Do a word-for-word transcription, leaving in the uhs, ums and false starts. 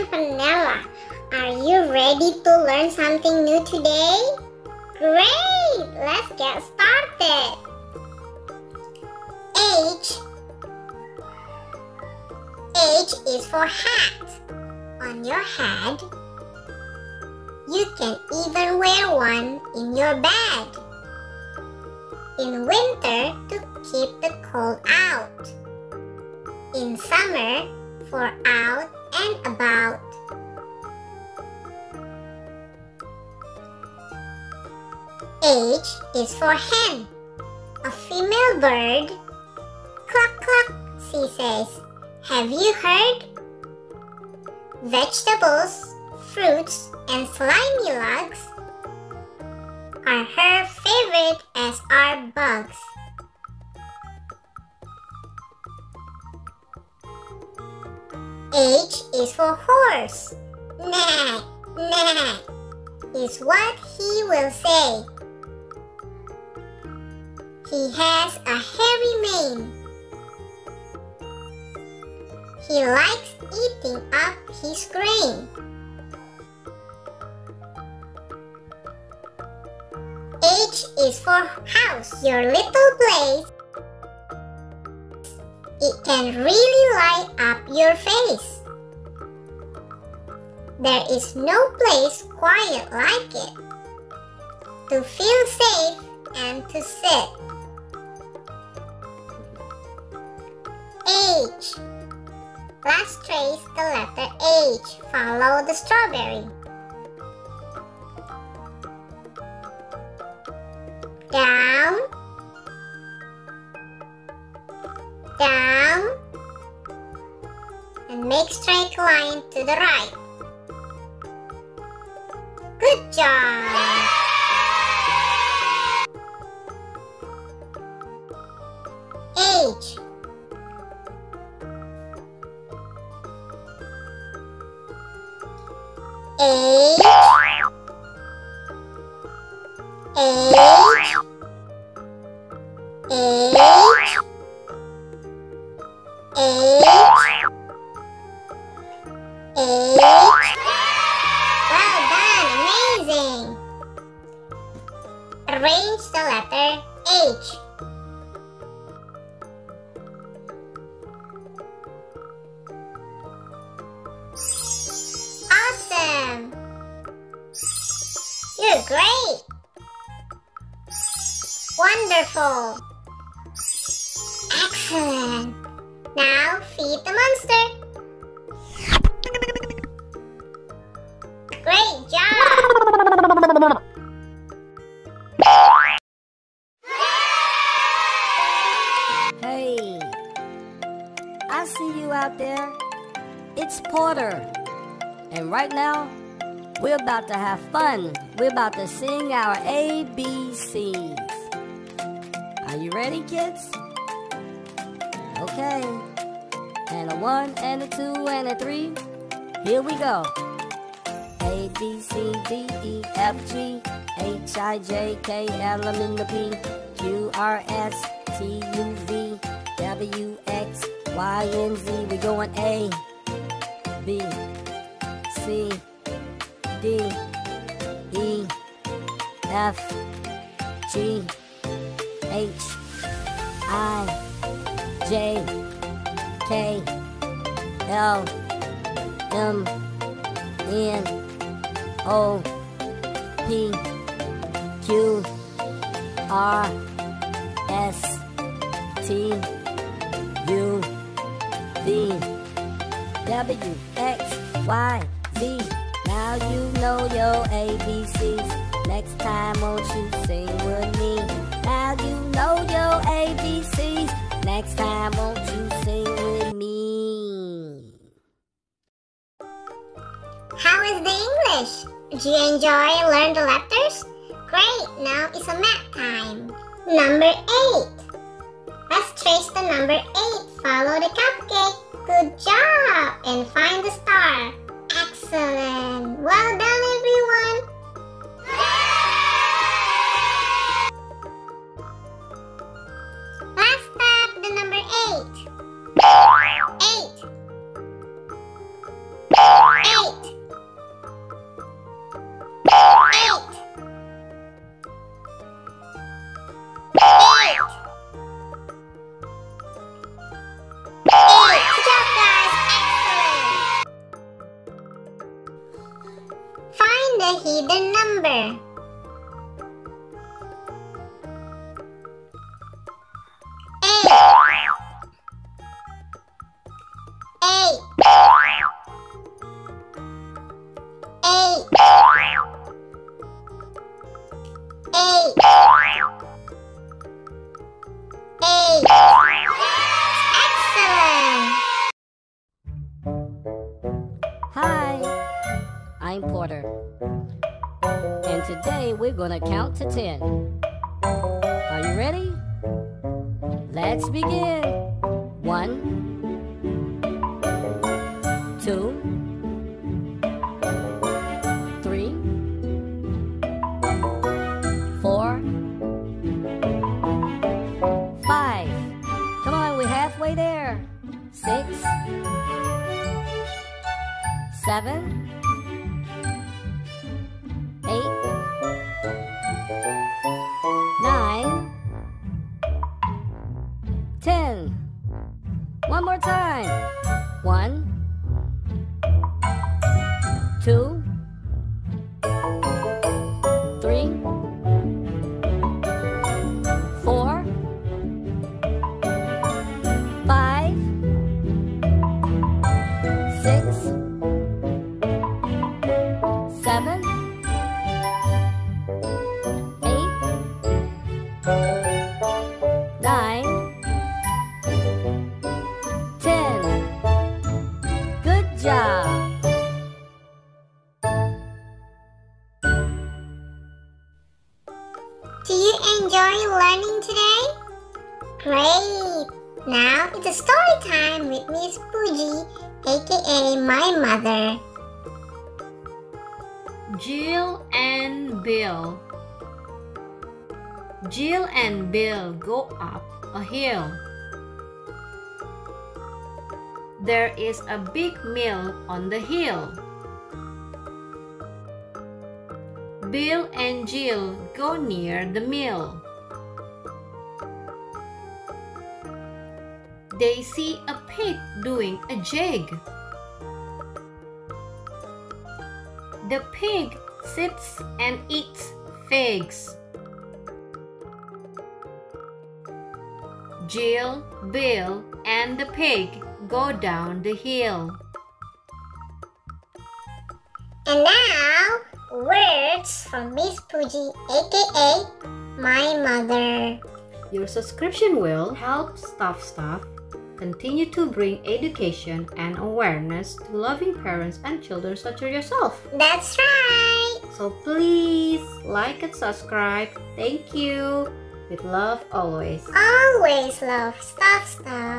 I'm Pinella. Are you ready to learn something new today? Great! Let's get started! H. H is for hat. On your head. You can even wear one in your bed. In winter, to keep the cold out. In summer, for out and about. H is for hen. A female bird. Cluck cluck, she says. Have you heard? Vegetables, fruits, and slimy logs are her favorite, as are bugs. H is for horse. Nah, nah is what he will say. He has a hairy mane. He likes eating up his grain. H is for house, your little place. It can really light up your face. There is no place quiet like it to feel safe and to sit. H. Let's trace the letter H. Follow the strawberry. Down, down, and make straight line to the right. Good job! H. H. H. H. H. H. Well done! Amazing! Arrange the letter H. Awesome! You're great! Wonderful! Excellent! Now feed the monster. Great job! Hey, I see you out there. It's Porter. And right now, we're about to have fun. We're about to sing our A B Cs. Are you ready, kids? Okay. And a one, and a two, and a three. Here we go. A, B, C, D, E, F, G, H, I, J, K, L, M, N, P, Q, R, S, T, U, V, W, X, Y, and Z. We're going A, B, C, D, E, F, G, H, I, J, K, L, M, N, O, P, Q, R, S, T, U, V, W, X, Y, Z. Now you know your A B Cs. Next time won't you sing with me? Now you know your A B Cs. Next time, won't you sing with me? How is the English? Did you enjoy learn the letters? Great! Now it's a math time. Number eight. Let's trace the number eight. Follow the cupcake. Good job! And find the star. Excellent! Well done, everyone! Number eight. Eight. Eight. a hidden number. I'm Porter, and today we're gonna count to ten. Are you ready? Let's begin. One, two, three, four, five. Come on, we're halfway there. Six, seven, ten. One more time. One, two, three, four, five, six, seven, eight, nine. Do you enjoy learning today? Great! Now it's a story time with Miss Pooji, aka my mother. Jill and Bill. Jill and Bill go up a hill. There is a big mill on the hill. Bill and Jill go near the mill. They see a pig doing a jig. The pig sits and eats figs. Jill, Bill, and the pig go down the hill. And now, words from Miss Pooji, aka my mother. Your subscription will help Stuffstuff continue to bring education and awareness to loving parents and children such as yourself. That's right. So please like and subscribe. Thank you. With love always. Always love Stuffstuff.